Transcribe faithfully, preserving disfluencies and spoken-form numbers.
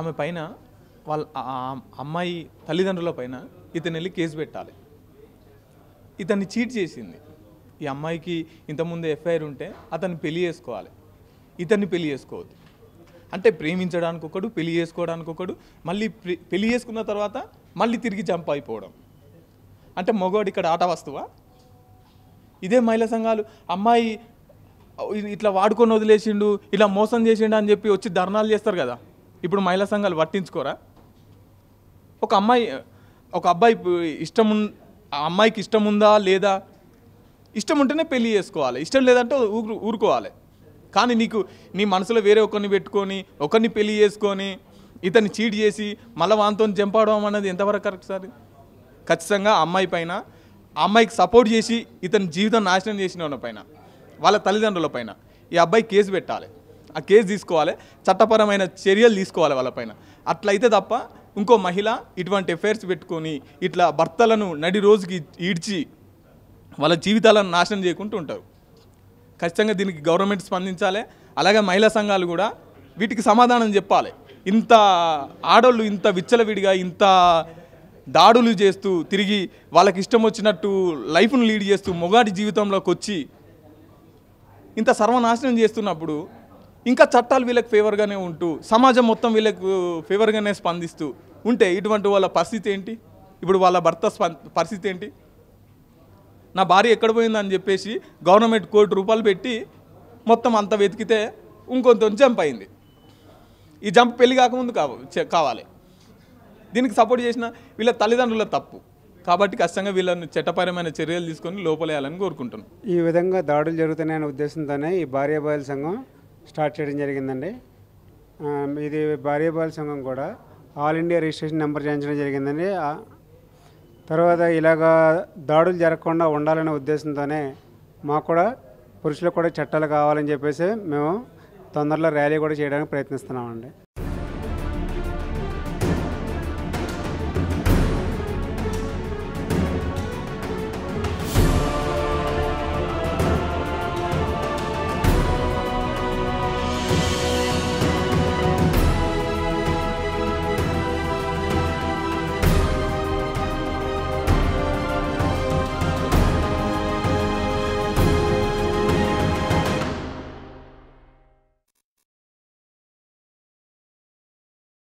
ఆమె పైన వాళ్ళ అమ్మాయి తల్లిదండ్రుల పైన ఇతను వెళ్ళి కేసు పెట్టాలి. ఇతన్ని చీట్ చేసింది ఈ అమ్మాయికి ఇంతకుముందే ఎఫ్ఐఆర్ ఉంటే అతన్ని పెళ్లి చేసుకోవాలి, ఇతన్ని పెళ్లి చేసుకోవద్దు. అంటే ప్రేమించడానికి ఒకడు, పెళ్లి చేసుకోవడానికి ఒకడు, మళ్ళీ పెళ్లి చేసుకున్న తర్వాత మళ్ళీ తిరిగి జంప్ అయిపోవడం. అంటే మగవాడు ఇక్కడ ఆట వస్తువా? ఇదే మహిళా సంఘాలు అమ్మాయి ఇట్లా వాడుకొని వదిలేసిండు, ఇలా మోసం చేసిండు అని చెప్పి వచ్చి ధర్నాలు చేస్తారు కదా. ఇప్పుడు మహిళా సంఘాలు పట్టించుకోరా? ఒక అమ్మాయి ఒక అబ్బాయి ఇష్టం అమ్మాయికి ఇష్టం ఉందా లేదా, ఇష్టం ఉంటేనే పెళ్ళి చేసుకోవాలి, ఇష్టం లేదంటే ఊరు ఊరుకోవాలి. కానీ నీకు నీ మనసులో వేరే ఒకరిని పెట్టుకొని ఒకరిని పెళ్ళి చేసుకొని ఇతన్ని చీట్ చేసి మళ్ళీ వాంతో జంపడం అనేది ఎంతవరకు కరెక్ట్ సార్? ఖచ్చితంగా అమ్మాయి పైన, అమ్మాయికి సపోర్ట్ చేసి ఇతని జీవితం నాశనం చేసిన వాళ్ళ పైన, వాళ్ళ తల్లిదండ్రుల పైన ఈ అబ్బాయి కేసు పెట్టాలి. ఆ కేసు తీసుకోవాలి, చట్టపరమైన చర్యలు తీసుకోవాలి వాళ్ళపైన. అట్లయితే తప్ప ఇంకో మహిళ ఇటువంటి ఎఫైర్స్ పెట్టుకొని ఇట్లా భర్తలను నడి రోజుకి ఈడ్చి వాళ్ళ జీవితాలను నాశనం చేయకుండా ఉంటారు. ఖచ్చితంగా దీనికి గవర్నమెంట్ స్పందించాలి. అలాగే మహిళా సంఘాలు కూడా వీటికి సమాధానం చెప్పాలి. ఇంత ఆడోళ్ళు ఇంత విచ్చలవిడిగా ఇంత దాడులు చేస్తూ తిరిగి వాళ్ళకి ఇష్టం వచ్చినట్టు లైఫ్ను లీడ్ చేస్తూ మొగాడి జీవితంలోకి వచ్చి ఇంత సర్వనాశనం చేస్తున్నప్పుడు ఇంకా చట్టాలు వీళ్ళకి ఫేవర్గానే ఉంటూ సమాజం మొత్తం వీళ్ళకు ఫేవర్గానే స్పందిస్తూ ఉంటే ఇటువంటి వాళ్ళ పరిస్థితి ఏంటి? ఇప్పుడు వాళ్ళ భర్త పరిస్థితి ఏంటి? నా భార్య ఎక్కడ పోయిందని చెప్పేసి గవర్నమెంట్ కోటి రూపాయలు పెట్టి మొత్తం అంత వెతికితే ఇంకొంచెం జంప్ అయింది. ఈ జంప్ పెళ్లి కాకముందు కావాలి. దీనికి సపోర్ట్ చేసిన వీళ్ళ తల్లిదండ్రుల తప్పు. కాబట్టి ఖచ్చితంగా వీళ్ళని చట్టపరమైన చర్యలు తీసుకొని లోపలేయాలని కోరుకుంటున్నాం. ఈ విధంగా దాడులు జరుగుతున్నాయనే ఉద్దేశంతోనే ఈ భార్యాభార్యల సంఘం స్టార్ట్ చేయడం జరిగిందండి. ఇది భార్యాభార్యల సంఘం కూడా ఆల్ ఇండియా రిజిస్ట్రేషన్ నెంబర్ చేయించడం జరిగిందండి. తర్వాత ఇలాగా దాడులు జరగకుండా ఉండాలనే ఉద్దేశంతోనే మాకు కూడా పురుషులకు కూడా చట్టాలు కావాలని చెప్పేసి మేము తొందరలో ర్యాలీ కూడా చేయడానికి ప్రయత్నిస్తున్నామండి.